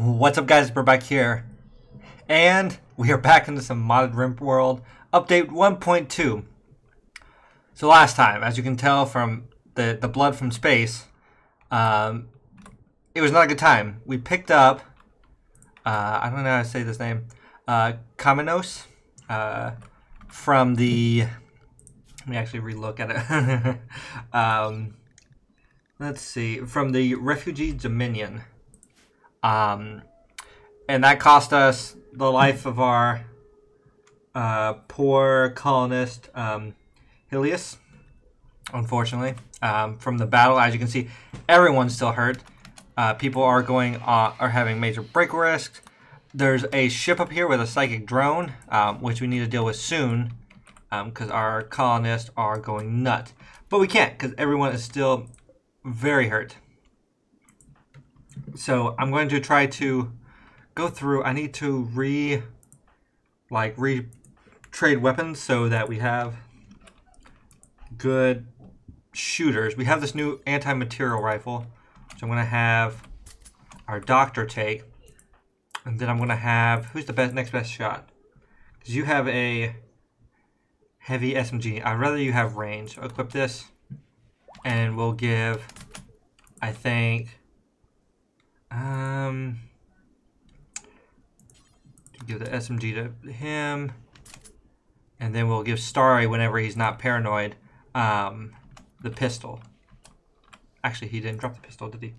What's up guys, we're back here, and we are back into some modded Rimworld update 1.2. So last time, as you can tell from the blood from space, it was not a good time. We picked up, I don't know how to say this name, Kaminos, from the, let me actually relook at it, let's see, from the Refugee Dominion. And that cost us the life of our poor colonist Helius, unfortunately. From the battle, as you can see, everyone's still hurt. People are having major break risks. There's a ship up here with a psychic drone, which we need to deal with soon, because our colonists are going nuts. But we can't, because everyone is still very hurt. So I'm going to try to go through. I need to retrade weapons so that we have good shooters. We have this new anti-material rifle, which I'm going to have our doctor take, and then I'm going to have who's the next best shot? Because you have a heavy SMG. I'd rather you have range. So equip this, and we'll give, I think. Give the SMG to him, and then we'll give Starry, whenever he's not paranoid, the pistol. Actually, he didn't drop the pistol, did he?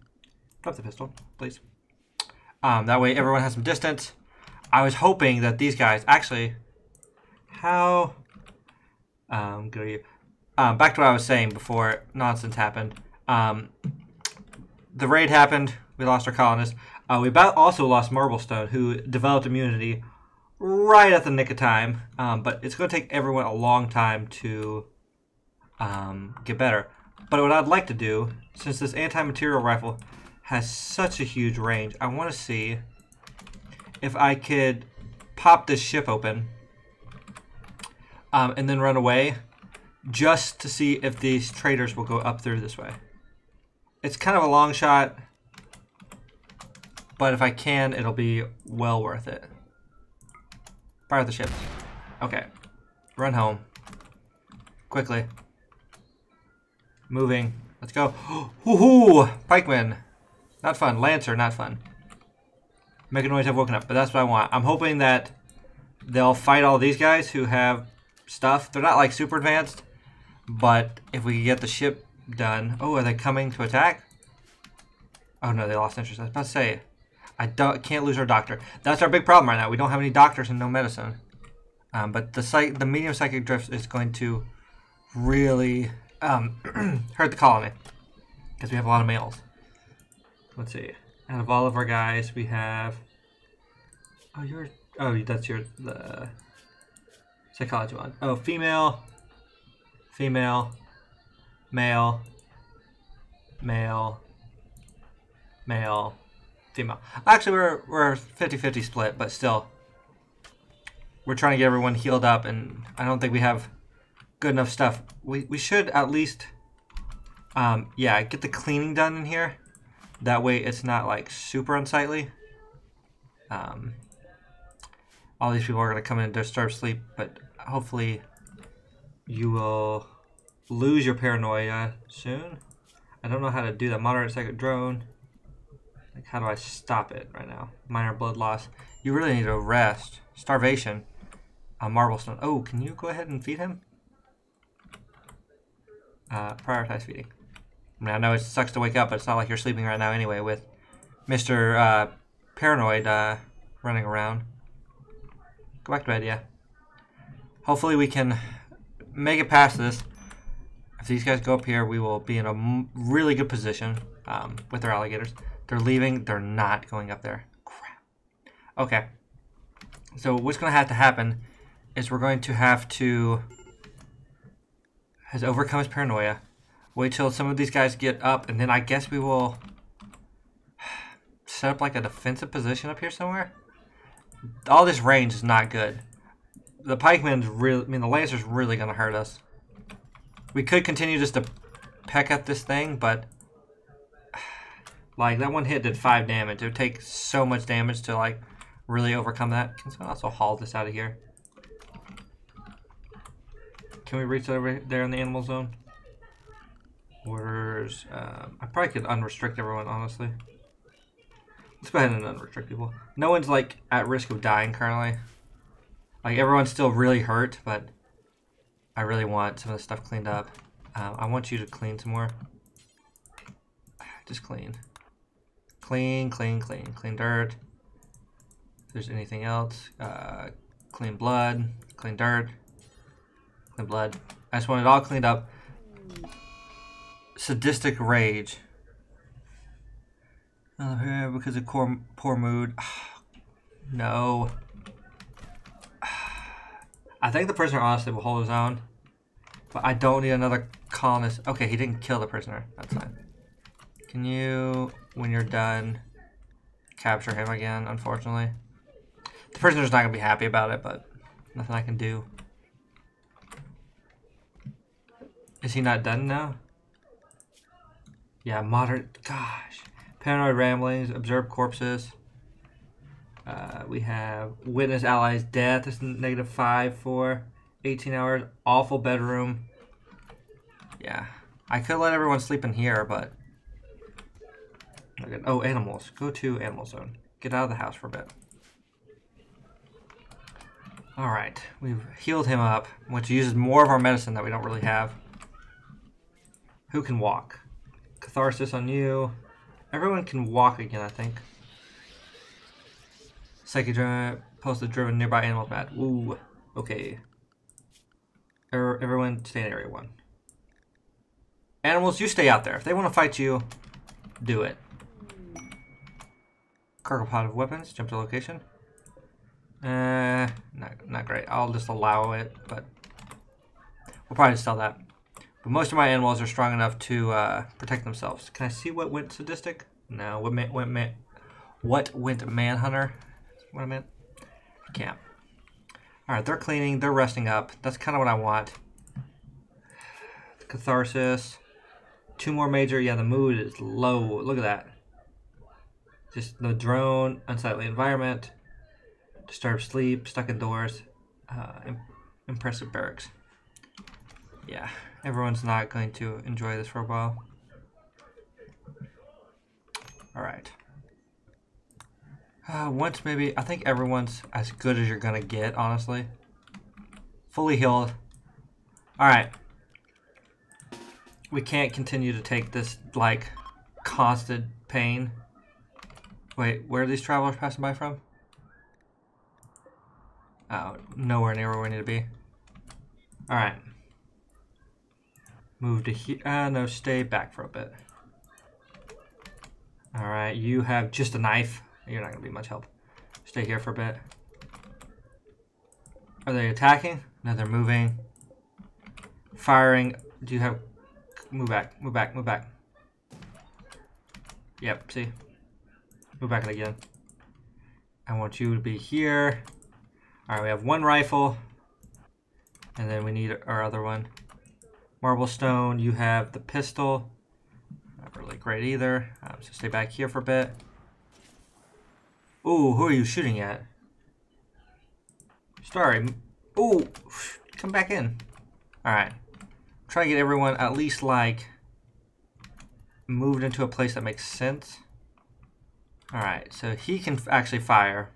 Drop the pistol, please. That way everyone has some distance. I was hoping that these guys, actually, how good are you? Back to what I was saying before nonsense happened. The raid happened. We lost our colonist. We also lost Marblestone, who developed immunity right at the nick of time. But it's going to take everyone a long time to get better. But what I'd like to do, since this anti-material rifle has such a huge range, I want to see if I could pop this ship open and then run away, just to see if these traders will go up through this way. It's kind of a long shot, but if I can, it'll be well worth it. Fire the ships. Okay. Run home. Quickly. Moving. Let's go. Woohoo! Pikeman. Not fun. Lancer, not fun. Mechanoids have woken up, but that's what I want. I'm hoping that they'll fight all these guys who have stuff. They're not like super advanced, but if we can get the ship done. Oh, are they coming to attack? Oh no, they lost interest. I was about to say, I can't lose our doctor. That's our big problem right now. We don't have any doctors and no medicine. But the medium psychic drift is going to really hurt the colony, because we have a lot of males. Let's see. Out of all of our guys, we have. Oh, that's the psychology one. Oh, female, female, male, male, male, female. Actually, we're 50-50 split, but still, we're trying to get everyone healed up, and I don't think we have good enough stuff. We should at least, yeah, get the cleaning done in here. That way it's not, like, super unsightly. All these people are going to come in and disturb sleep, but hopefully you will lose your paranoia soon. I don't know how to do that. Moderate second drone. Like, how do I stop it right now? Minor blood loss. You really need to rest. Starvation. Marblestone. Oh, can you go ahead and feed him? Prioritize feeding. I mean, I know it sucks to wake up, but it's not like you're sleeping right now anyway with Mr. Paranoid running around. Go back to bed, yeah. Hopefully we can make it past this. If these guys go up here, we will be in a really good position with our alligators. They're leaving. They're not going up there. Crap. Okay. So what's going to have to happen is we're going to have to overcome his paranoia. Wait till some of these guys get up, and then I guess we will set up like a defensive position up here somewhere. All this range is not good. The pikeman's really, I mean, the laser's really going to hurt us. We could continue just to peck at this thing, but Like, that one hit did 5 damage. It would take so much damage to, like, really overcome that. Can someone also haul this out of here? Can we reach over there in the animal zone? Orders. I probably could unrestrict everyone, honestly. Let's go ahead and unrestrict people. No one's, like, at risk of dying currently. Like, everyone's still really hurt, but I really want some of the stuff cleaned up. I want you to clean some more. Just clean. Clean, clean, clean. Clean dirt. If there's anything else. Clean blood. Clean dirt. Clean blood. I just want it all cleaned up. Sadistic rage. Because of poor mood. No. I think the prisoner honestly will hold his own. But I don't need another colonist. Okay, he didn't kill the prisoner. That's fine. Can you, when you're done, capture him again, unfortunately? The prisoner's not going to be happy about it, but nothing I can do. Is he not done now? Yeah, moderate. Gosh. Paranoid ramblings, observe corpses. We have witness allies' death. It's -5 for 18 hours. Awful bedroom. Yeah. I could let everyone sleep in here, but... Okay. Oh, animals. Go to animal zone. Get out of the house for a bit. Alright. We've healed him up, which uses more of our medicine that we don't really have. Who can walk? Catharsis on you. Everyone can walk again, I think. Psychodriven, posted-driven, nearby animal bad. Ooh. Okay. Everyone stay in area 1. Animals, you stay out there. If they want to fight you, do it. Cargo pod of weapons. Jump to location. Not great. I'll just allow it, but we'll probably sell that. But most of my animals are strong enough to protect themselves. Can I see what went sadistic? No. What went manhunter? That's what I meant. I can't. All right. They're cleaning. They're resting up. That's kind of what I want. Catharsis. 2 more major. Yeah, the mood is low. Look at that. Just the drone, unsightly environment, disturbed sleep, stuck indoors, impressive barracks. Yeah, everyone's not going to enjoy this for a while. Alright. Once maybe, I think everyone's as good as you're going to get, honestly. Fully healed. Alright. We can't continue to take this, like, constant pain. Wait, where are these travelers passing by from? Oh, nowhere near where we need to be. Alright. Move to here. No, stay back for a bit. Alright, you have just a knife. You're not going to be much help. Stay here for a bit. Are they attacking? No, they're moving. Firing. Do you have... Move back, move back, move back. Yep, see? Move back again. I want you to be here. Alright, we have 1 rifle. And then we need our other one. Marblestone, you have the pistol. Not really great either. So stay back here for a bit. Ooh, who are you shooting at? Starry. Ooh, come back in. Alright. Try to get everyone at least, like, moved into a place that makes sense. Alright, so he can actually fire.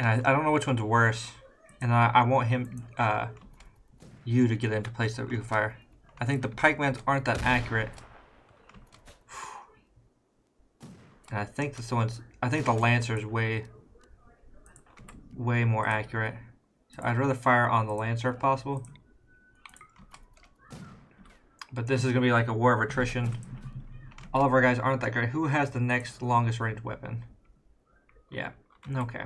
And I don't know which one's worse. And I want him, you to get into place that you can fire. I think the pikemans aren't that accurate. And I think this one's, I think the lancer is way more accurate. So I'd rather fire on the lancer if possible. But this is going to be like a war of attrition. All of our guys aren't that great. Who has the next longest range weapon? Yeah. Okay.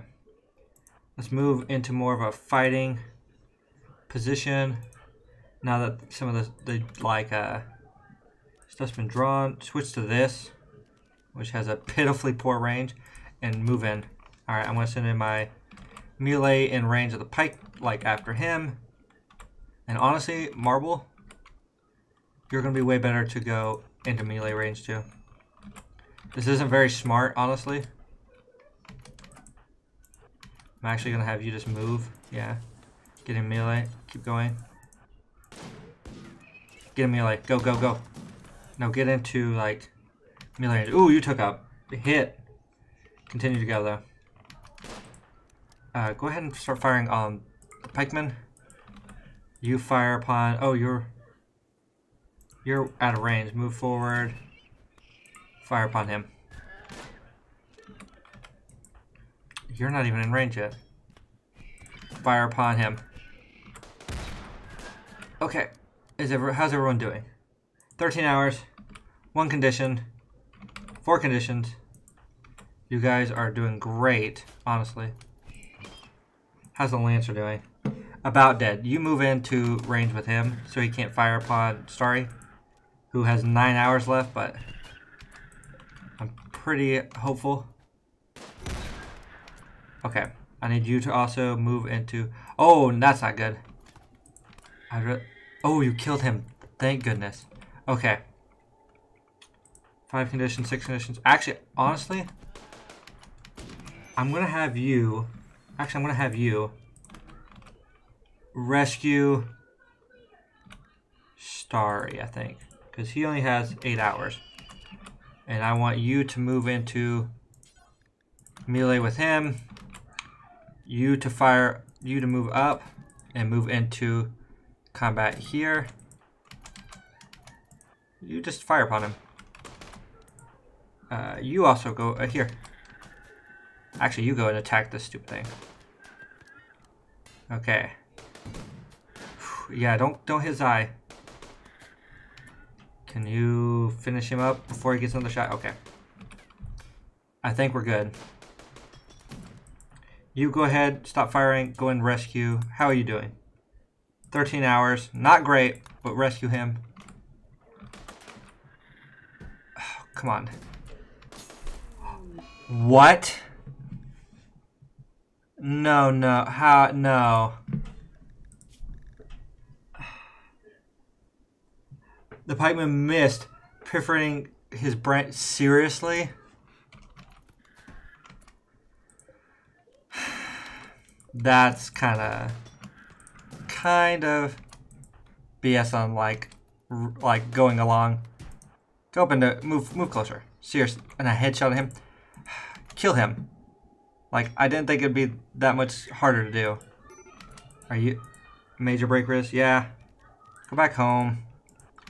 Let's move into more of a fighting position. Now that some of the like stuff's been drawn, switch to this, which has a pitifully poor range, and move in. All right, I'm going to send in my melee in range of the pike, like after him. And honestly, Marble, you're going to be way better to go into melee range too. This isn't very smart, honestly. I'm actually going to have you just move. Yeah. Get in melee. Keep going. Get in melee. Go, go, go. Now get into, like, melee range. Ooh, you took a hit. Continue to go, though. Go ahead and start firing on the pikemen. You fire upon... Oh, you're out of range. Move forward. Fire upon him. You're not even in range yet. Fire upon him. Okay. How's everyone doing? 13 hours. 1 condition. 4 conditions. You guys are doing great, honestly. How's the Lancer doing? About dead. You move into range with him, so he can't fire upon Starry, who has 9 hours left, but I'm pretty hopeful. Okay, I need you to also move into... Oh, that's not good. Oh, you killed him. Thank goodness. Okay. 5 conditions, 6 conditions. Actually, honestly, I'm going to have you... Actually, I'm going to have you rescue Starry, I think. Because he only has 8 hours. And I want you to move into melee with him. You to move up and move into combat here. You just fire upon him. You also go here. Actually, you go and attack this stupid thing. Okay. Yeah, don't hit his eye. Can you finish him up before he gets another shot? Okay. I think we're good. You go ahead, stop firing, go and rescue. How are you doing? 13 hours. Not great, but rescue him. Oh, come on. What? No, no. How? No. The pikeman missed, perforating his brain. Seriously? That's kind of BS on like going along. Go up and move closer. Seriously, and I headshot him. Kill him. Like, I didn't think it'd be that much harder to do. Are you major break risk? Yeah. Go back home.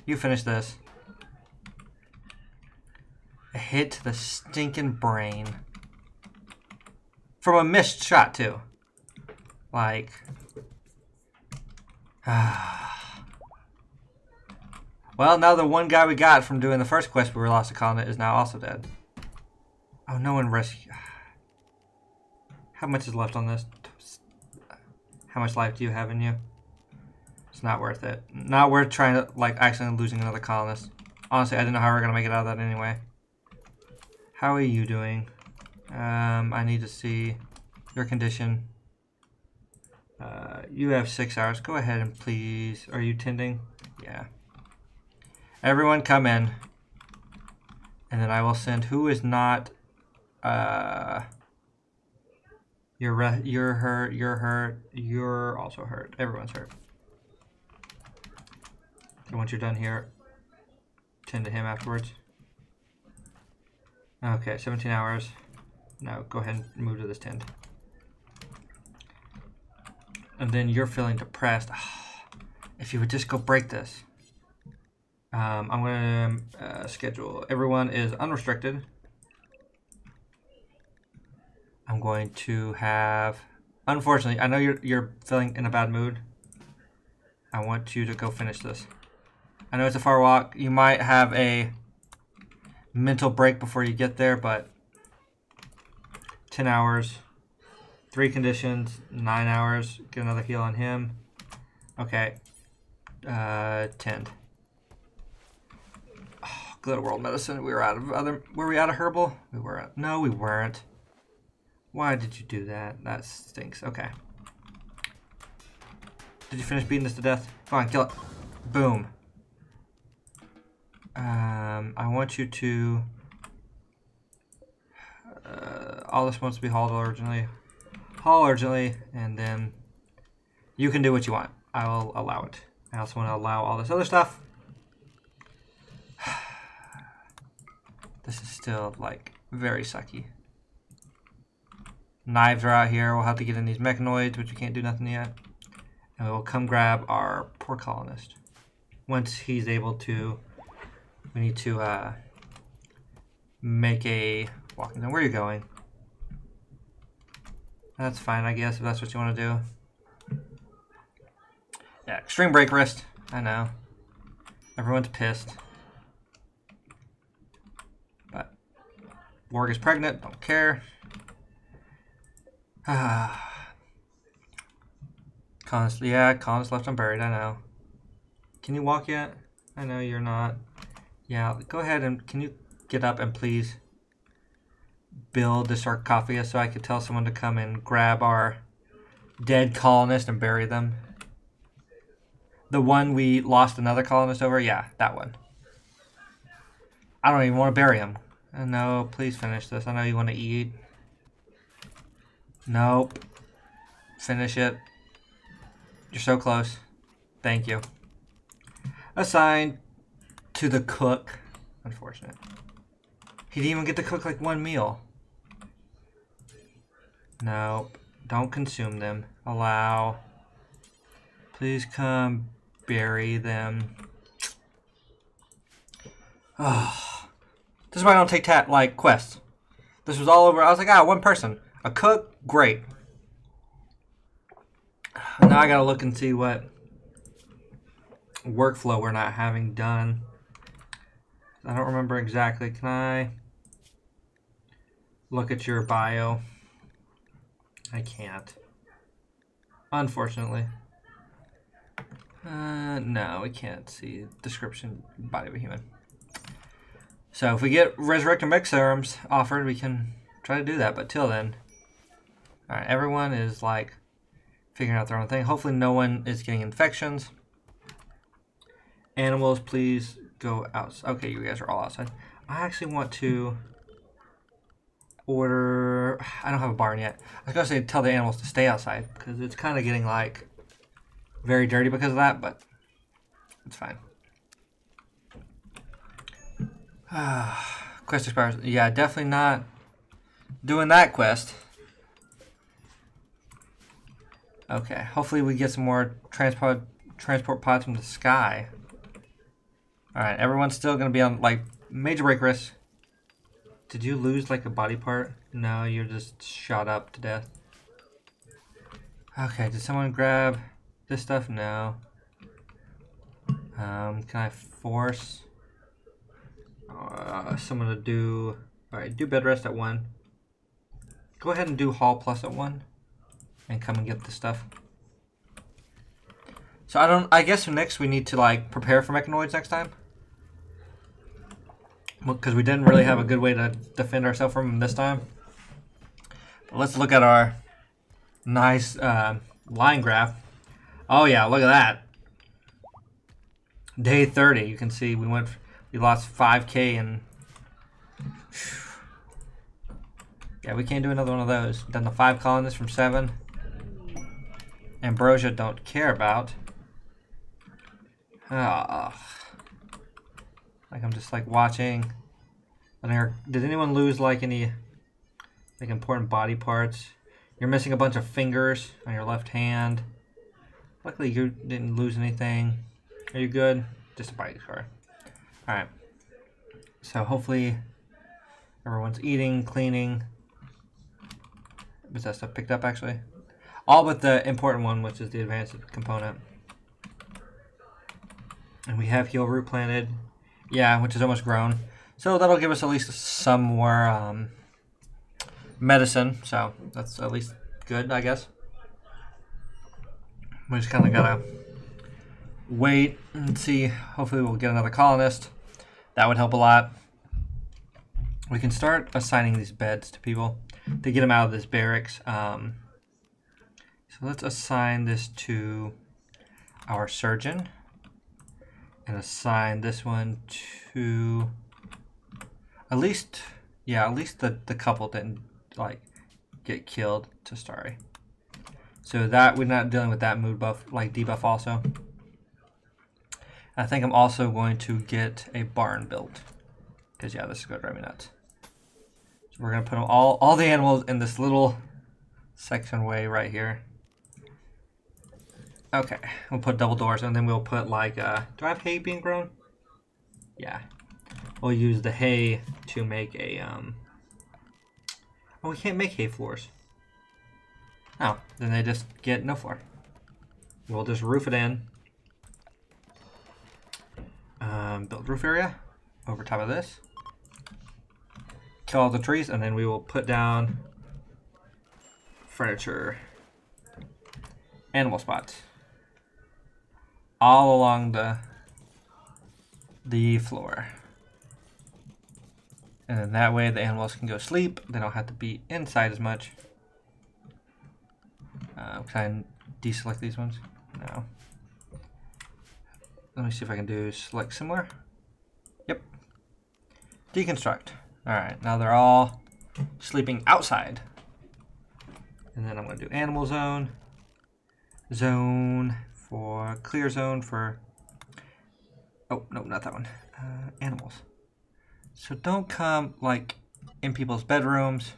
You finish this. A hit to the stinking brain. From a missed shot, too. Like, well, now the one guy we got from doing the first quest where we lost a colonist is now also dead. Oh, no one rescued. How much is left on this? How much life do you have in you? It's not worth it. Not worth trying to, like, accidentally losing another colonist. Honestly, I didn't know how we were going to make it out of that anyway. How are you doing? I need to see your condition. You have 6 hours. Go ahead and please. Are you tending? Yeah. Everyone come in. And then I will send who is not you're hurt, you're hurt, you're also hurt. Everyone's hurt. And once you're done here, tend to him afterwards. Okay, 17 hours. Now go ahead and move to this tent. And then you're feeling depressed. If you would just go break this. I'm going to schedule. Everyone is unrestricted. I'm going to have... Unfortunately, I know you're feeling in a bad mood. I want you to go finish this. I know it's a far walk. You might have a mental break before you get there, but 10 hours. 3 conditions, 9 hours. Get another heal on him. Okay. Tend. Oh, Glitter world medicine. We were out of other. Were we out of herbal? We were. No, we weren't. Why did you do that? That stinks. Okay. Did you finish beating this to death? Come on, kill it. Boom. I want you to all this wants to be hauled originally. Haul originally, and then you can do what you want. I will allow it. I also want to allow all this other stuff. This is still like very sucky. Knives are out here. We'll have to get in these mechanoids, which we can't do nothing yet. And we will come grab our poor colonist. Once he's able to, we need to make a walking down. Where are you going? That's fine, I guess, if that's what you want to do. Yeah, extreme brake wrist. I know. Everyone's pissed. But Morg is pregnant. Don't care. Const, yeah, Const left unburied. I know. Can you walk yet? I know you're not. Yeah, go ahead and can you get up and please build the sarcophagus so I could tell someone to come and grab our dead colonist and bury them? The one we lost another colonist over? Yeah, that one. I don't even want to bury him. No, please finish this. I know you want to eat. Nope. Finish it. You're so close. Thank you. Assigned to the cook. Unfortunate. He didn't even get to cook like one meal. No, don't consume them. Allow. Please come bury them. Oh, this is why I don't take like quests. This was all over. I was like, ah, one person, a cook, great. Now I gotta look and see what workflow we're not having done. I don't remember exactly. Can I look at your bio? I can't. Unfortunately. No, we can't see description, body of a human. So if we get resurrected mech serums offered, we can try to do that. But till then, all right, everyone is like figuring out their own thing. Hopefully no one is getting infections. Animals, please. Go out. Okay, you guys are all outside. I actually want to order. I don't have a barn yet. I was gonna say tell the animals to stay outside because it's kind of getting like very dirty because of that, but it's fine. Quest expires. Yeah, definitely not doing that quest. Okay, hopefully we get some more transport pods from the sky. Alright, everyone's still going to be on, like, major break risk. Did you lose, like, a body part? No, you're just shot up to death. Okay, did someone grab this stuff? No. Can I force someone to do... Alright, do bed rest at 1. Go ahead and do haul plus at 1. And come and get the stuff. So I don't... I guess next we need to, like, prepare for mechanoids next time. Because we didn't really have a good way to defend ourselves from them this time. But let's look at our nice line graph. Oh yeah, look at that. Day 30, you can see we went... We lost 5K and... Yeah, we can't do another one of those. Done the 5 colonists from 7. Ambrosia don't care about. Oh. Like I'm just like watching. Did anyone lose like any like important body parts? You're missing a bunch of fingers on your left hand. Luckily you didn't lose anything. Are you good? Just a bite card. All right. So hopefully everyone's eating, cleaning. Was that stuff picked up actually? All but the important one, which is the advanced component. And we have heel root planted. Yeah, which is almost grown. So that'll give us at least some more medicine. So that's at least good, I guess. We just kind of gotta wait and see. Hopefully we'll get another colonist. That would help a lot. We can start assigning these beds to people to get them out of this barracks. So let's assign this to our surgeon. and assign this one to at least, yeah, at least the couple didn't like get killed to Starry. So that we're not dealing with that mood buff, like debuff also. I think I'm also going to get a barn built, because yeah, this is going to drive me nuts. So we're going to put all the animals in this little section way right here. Okay, we'll put double doors, and then we'll put like, do I have hay being grown? Yeah. We'll use the hay to make a, oh, we can't make hay floors. Oh, then they just get no floor. We'll just roof it in. Build roof area over top of this. Kill all the trees, and then we will put down furniture, animal spots, all along the floor. And then that way the animals can go sleep. They don't have to be inside as much. Can I deselect these ones? No. Let me see if I can do select similar. Yep. Deconstruct. Alright, now they're all sleeping outside. And then I'm going to do animal zone. Zone for clear zone for... Oh, no, not that one. Animals. So don't come like in people's bedrooms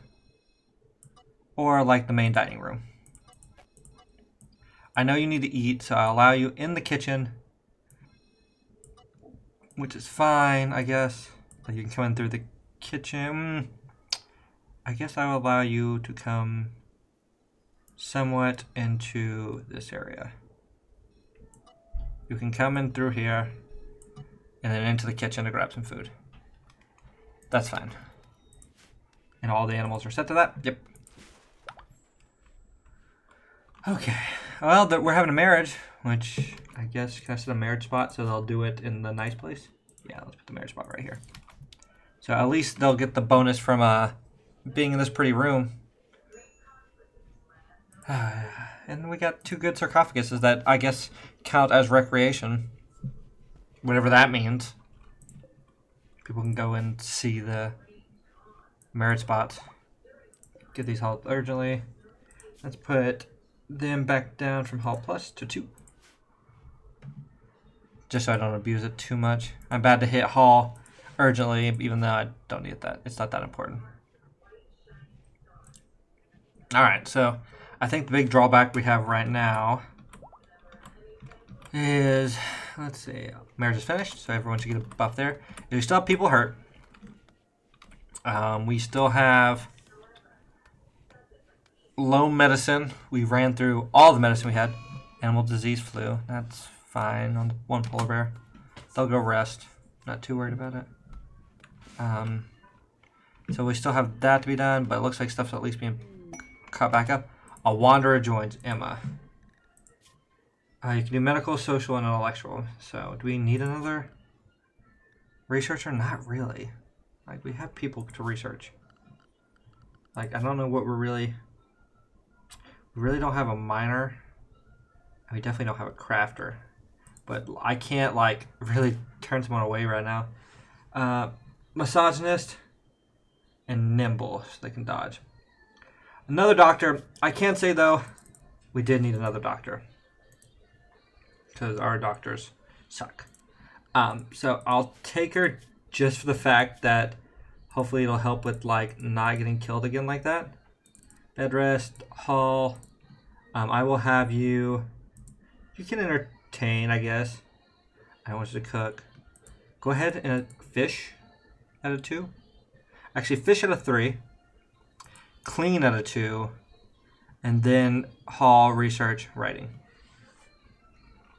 or like the main dining room. I know you need to eat, so I'll allow you in the kitchen, which is fine, I guess. Like you can come in through the kitchen. I guess I will allow you to come somewhat into this area. You can come in through here and then into the kitchen to grab some food. That's fine. And all the animals are set to that? Yep. Okay. Well, we're having a marriage, which I guess, can I set a marriage spot so they'll do it in the nice place? Yeah, let's put the marriage spot right here. So at least they'll get the bonus from being in this pretty room. And we got two good sarcophaguses that I guess count as recreation. Whatever that means. People can go and see the merit spots. Get these hauled urgently. Let's put them back down from haul plus to 2. Just so I don't abuse it too much. I'm bad to hit haul urgently, even though I don't need that. It's not that important. Alright, so I think the big drawback we have right now is... Let's see, marriage is finished, so everyone should get a buff there. We still have people hurt. We still have low medicine. We ran through all the medicine we had. Animal disease, flu, that's fine on one polar bear. They'll go rest, not too worried about it. So we still have that to be done, but it looks like stuff's at least being caught back up. A wanderer joins Emma. You can do medical, social, and intellectual. So, do we need another researcher? Not really. Like, we have people to research. Like, I don't know what we're really... We really don't have a miner. And we definitely don't have a crafter. But I can't, like, really turn someone away right now. Misogynist and nimble, so they can dodge. Another doctor. I can say, though, we did need another doctor. Because our doctors suck. So I'll take her just for the fact that hopefully it'll help with like not getting killed again like that. Bed rest, haul. I will have you. You can entertain, I guess. I want you to cook. Go ahead and fish at a 2. Actually, fish at a 3. Clean at a 2. And then haul, research, writing.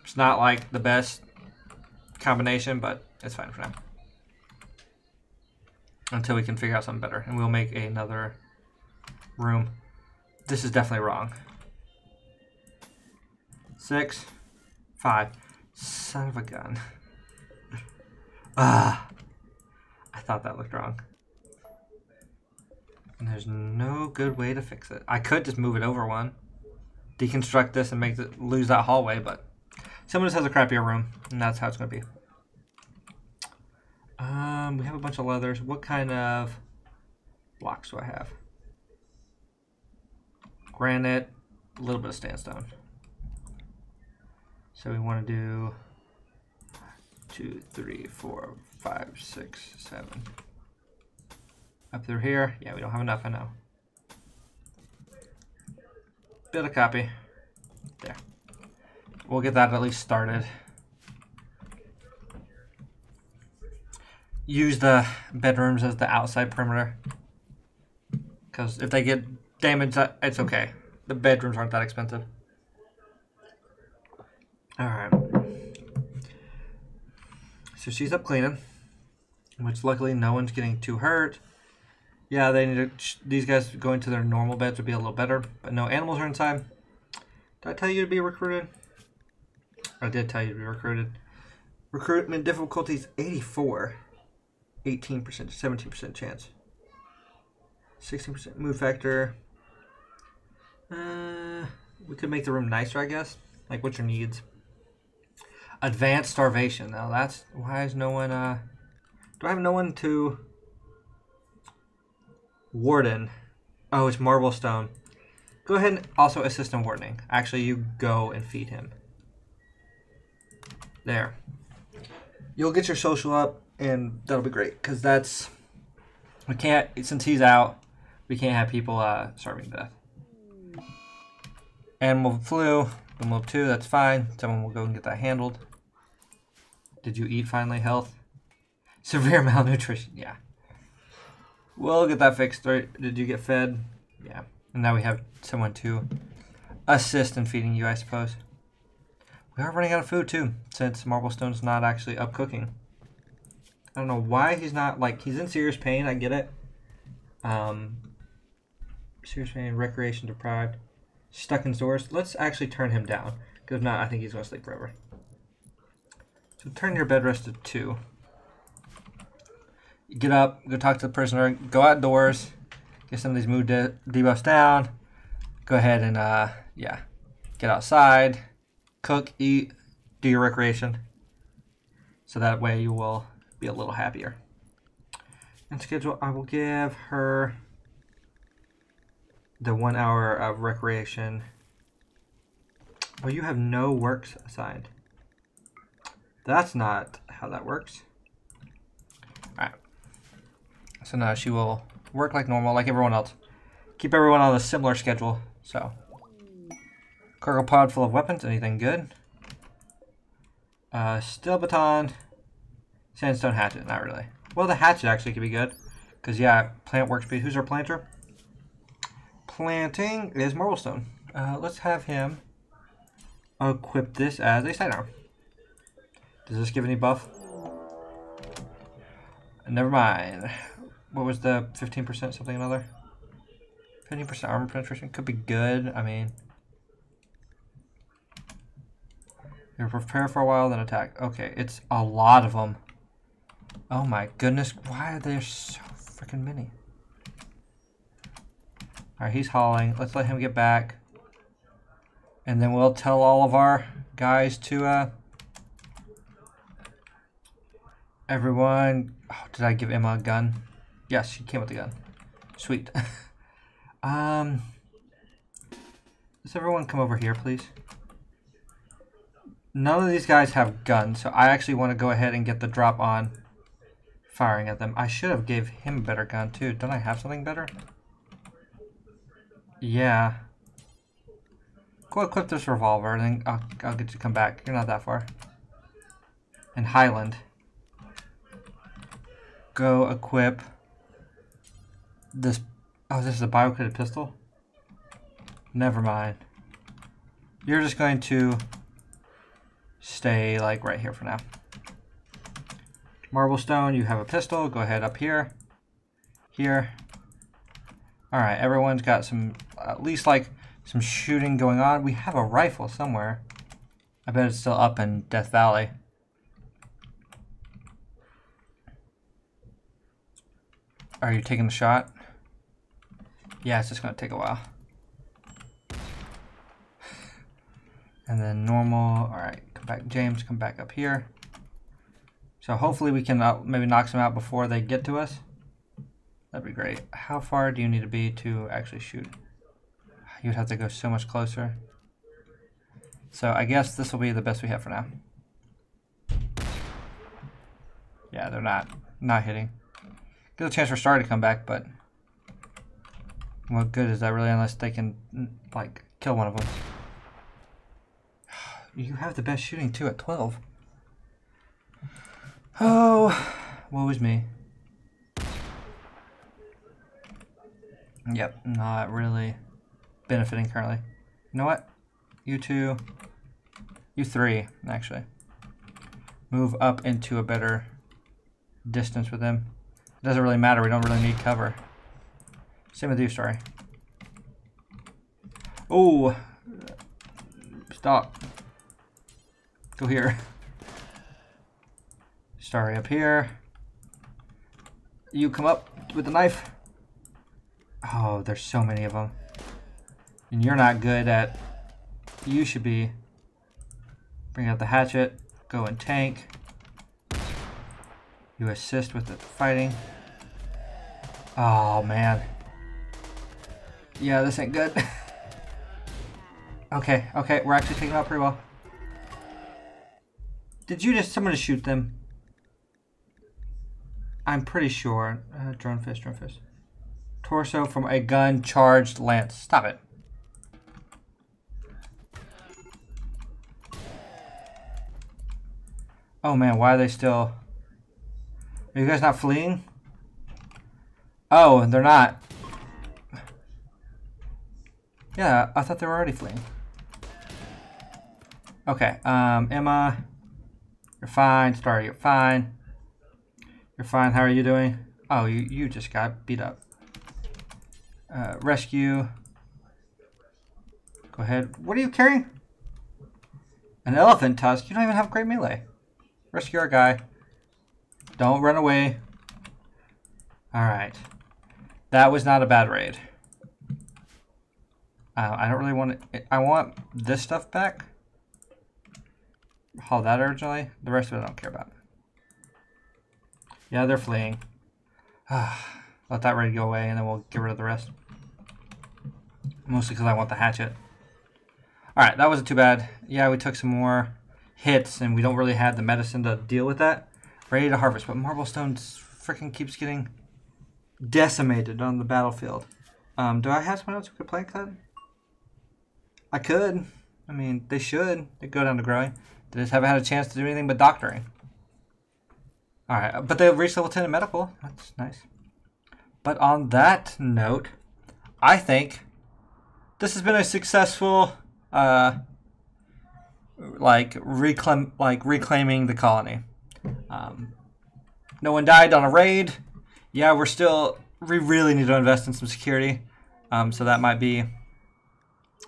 It's not like the best combination, but it's fine for now. Until we can figure out something better. And we'll make another room. This is definitely wrong. 6, 5. Son of a gun. I thought that looked wrong. And there's no good way to fix it. I could just move it over one. Deconstruct this and make it lose that hallway, but... Someone just has a crappier room, and that's how it's going to be. We have a bunch of leathers. What kind of blocks do I have? Granite, a little bit of sandstone. So we want to do 2, 3, 4, 5, 6, 7. Up through here. Yeah, we don't have enough, I know. Bit of copy. There. We'll get that at least started. Use the bedrooms as the outside perimeter. Because if they get damaged, it's okay. The bedrooms aren't that expensive. Alright. So she's up cleaning. Which luckily no one's getting too hurt. Yeah, they need to, these guys going to their normal beds would be a little better, but no animals are inside. Did I tell you to be recruited? I did tell you to be recruited. Recruitment difficulties 84. 18%, 17% chance. 16% mood factor. We could make the room nicer, I guess. Like, what's your needs? Advanced starvation. Now that's, why is no one, do I have no one to... Warden. Oh, it's Marblestone. Go ahead and also assist in wardening. Actually, you go and feed him. There. You'll get your social up, and that'll be great. Because that's... We can't... Since he's out, we can't have people starving to death. Animal flu. Animal 2, that's fine. Someone will go and get that handled. Did you eat finally? Health. Severe malnutrition. Yeah. We'll get that fixed. Did you get fed? Yeah. And now we have someone to assist in feeding you, I suppose. We are running out of food, too, since Marblestone's not actually up cooking. I don't know why he's not, like, he's in serious pain. I get it. Serious pain, recreation deprived, stuck indoors. Let's actually turn him down, because if not, I think he's going to sleep forever. So turn your bed rest to 2. Get up, go talk to the prisoner, go outdoors, get some of these mood debuffs down, go ahead and, yeah, get outside, cook, eat, do your recreation. So that way you will be a little happier. And schedule, I will give her the 1 hour of recreation. Oh, you have no works assigned. That's not how that works. So now she will work like normal, like everyone else. Keep everyone on a similar schedule. So, cargo pod full of weapons. Anything good? Steel baton, sandstone hatchet. Not really. Well, the hatchet actually could be good, because yeah, plant work speed. Who's our planter? Planting is Marblestone. Let's have him equip this as a sidearm. Does this give any buff? Never mind. What was the 15% something another? 15% armor penetration could be good. I mean, you prepare for a while, then attack. Okay, it's a lot of them. Oh my goodness, why are there so freaking many? All right, he's hauling. Let's let him get back, and then we'll tell all of our guys to. Everyone, oh, did I give Emma a gun? Yes, she came with the gun. Sweet. Does everyone come over here, please? None of these guys have guns, so I actually want to go ahead and get the drop on firing at them. I should have gave him a better gun, too. Don't I have something better? Yeah. Go equip this revolver, and then I'll get you to come back. You're not that far. And Highland. Go equip... This, oh, this is a bio-coded pistol? Never mind. You're just going to stay, like, right here for now. Marblestone, you have a pistol. Go ahead up here. Here. Alright, everyone's got some, at least, like, some shooting going on. We have a rifle somewhere. I bet it's still up in Death Valley. Are you taking the shot? Yeah, it's just gonna take a while. And then normal, all right, come back, James, come back up here. So hopefully we can maybe knock some out before they get to us. That'd be great. How far do you need to be to actually shoot? You'd have to go so much closer. So I guess this will be the best we have for now. Yeah, they're not hitting. Good chance for Starry to come back, but what good is that really unless they can like kill one of them? You have the best shooting too at 12. Oh, woe is me. Yep, not really benefiting currently. You know what? You two, you three, actually. Move up into a better distance with them. It doesn't really matter, we don't really need cover. Same with you, sorry. Oh, stop. Go here. Starry up here. You come up with the knife. Oh, there's so many of them. And you're not good at... You should be... Bring out the hatchet. Go and tank. You assist with the fighting. Oh, man. Yeah, this ain't good. Okay, okay. We're actually taking out pretty well. Did you just... Someone to shoot them. I'm pretty sure. Drone fist. Torso from a gun charged lance. Stop it. Oh man, why are they still... Are you guys not fleeing? Oh, they're not. Yeah, I thought they were already fleeing. Okay, Emma, you're fine. Starry, you're fine. You're fine, how are you doing? Oh, you just got beat up. Rescue. Go ahead. What are you carrying? An elephant tusk? You don't even have great melee. Rescue our guy. Don't run away. Alright. That was not a bad raid. I don't really want it. I want this stuff back. Haul that originally. The rest of it I don't care about. Yeah, they're fleeing. Let that raid go away and then we'll get rid of the rest. Mostly because I want the hatchet. Alright, that wasn't too bad. Yeah, we took some more hits and we don't really have the medicine to deal with that. Ready to harvest, but Marblestone freaking keeps getting decimated on the battlefield. Do I have someone else who could play cut? I could. I mean, they should. They go down to growing. They just haven't had a chance to do anything but doctoring. Alright, but they've reached level 10 in medical. That's nice. But on that note, I think this has been a successful, reclaiming the colony. No one died on a raid. Yeah, we really need to invest in some security. So that might be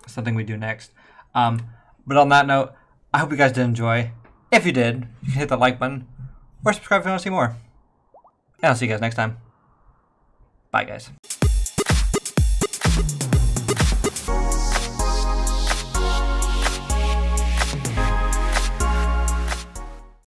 something we do next. But on that note, I hope you guys did enjoy. If you did, you can hit that like button or subscribe if you want to see more. And I'll see you guys next time. Bye, guys.